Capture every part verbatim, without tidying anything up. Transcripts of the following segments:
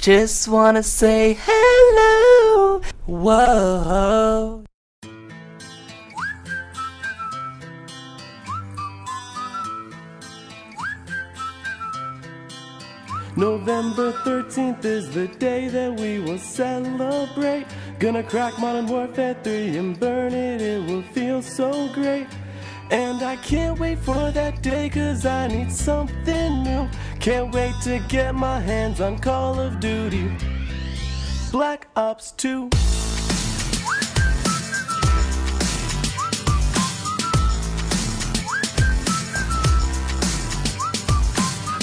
Just wanna say hello. Whoa. November thirteenth is the day that we will celebrate. Gonna crack Modern Warfare three and burn it, it will feel so great. And I can't wait for that day, cause I need something new. Can't wait to get my hands on Call of Duty Black Ops two.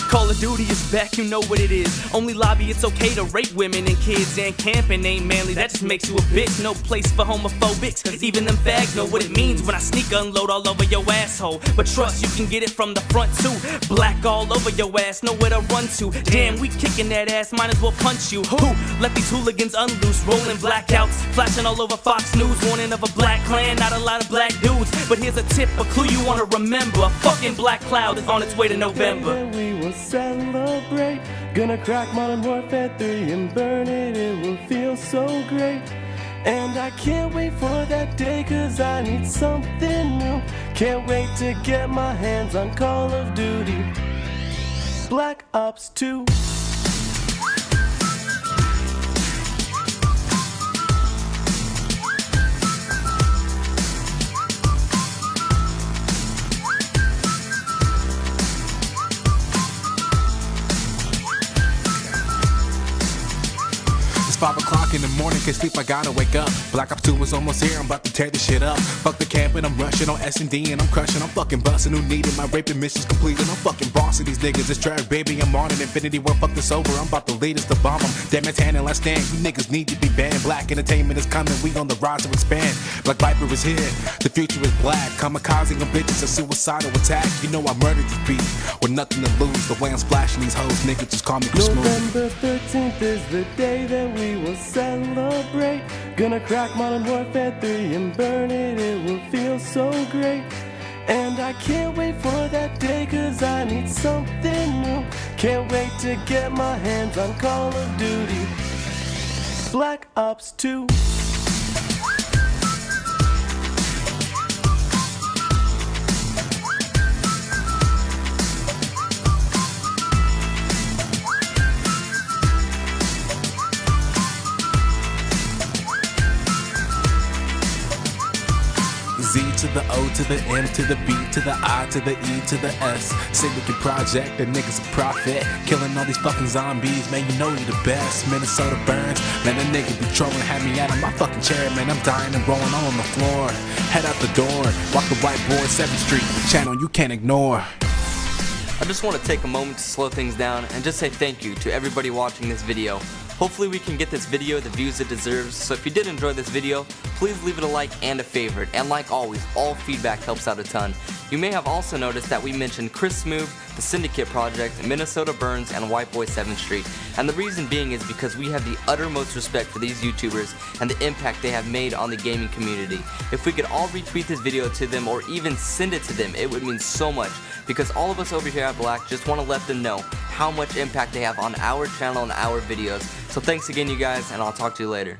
Call of Duty is back, you know what it is. Only lobby, it's okay to rape women and kids. And camping ain't manly, that just makes you a bitch. No place for homophobics, cause even them fags know what it means when I sneak unload all over your asshole. But trust, you can get it from the front too. Black all over your ass, nowhere to run to. Damn, we kicking that ass, might as well punch you. Who let these hooligans unloose? Rolling blackouts, flashing all over Fox News. Warning of a black clan, not a lot of black dudes. But here's a tip, a clue you wanna remember. A fucking black cloud is on its way to November. Celebrate, gonna crack Modern Warfare three and burn it, it will feel so great. And I can't wait for that day, cause I need something new. Can't wait to get my hands on Call of Duty Black Ops two. five o'clock in the morning, can't sleep, I gotta wake up. Black Ops two is almost here, I'm about to tear this shit up. Fuck the camp and I'm rushing on S and D and I'm crushing. I'm fucking busting, who needed my raping missions completed. I'm fucking bossing these niggas, it's trash, baby. I'm on an infinity war, fuck this over. I'm about to lead us to bomb them. Damn it's hand and last stand, you niggas need to be banned. Black entertainment is coming, we on the rise to expand. Black Viper is here, the future is black. Kamikaze and bitches, a suicidal attack. You know I murdered this beat, with nothing to lose. The way I'm splashing these hoes, niggas just call me Chris Smoove. November thirteenth is the day that we We will celebrate. Gonna crack Modern Warfare three and burn it, it will feel so great. And I can't wait for that day, cause I need something new. Can't wait to get my hands on Call of Duty Black Ops two. Z to the O to the M to the B to the I to the E to the S. Syndicate Project, the niggas a prophet. Killing all these fucking zombies, man, you know you the best. Minnesota Burns, man, that nigga be trolling. Had me out of my fucking chair, man, I'm dying and rolling all on the floor. Head out the door, walk the Whiteboy seventh Street, the channel you can't ignore. I just want to take a moment to slow things down and just say thank you to everybody watching this video. Hopefully we can get this video the views it deserves, so if you did enjoy this video, please leave it a like and a favorite, and like always, all feedback helps out a ton. You may have also noticed that we mentioned Chris Smoove, The Syndicate Project, Minnesota Burns, and Whiteboy seventh Street, and the reason being is because we have the uttermost respect for these YouTubers and the impact they have made on the gaming community. If we could all retweet this video to them or even send it to them, it would mean so much, because all of us over here at Black just want to let them know how much impact they have on our channel and our videos. So thanks again, you guys, and I'll talk to you later.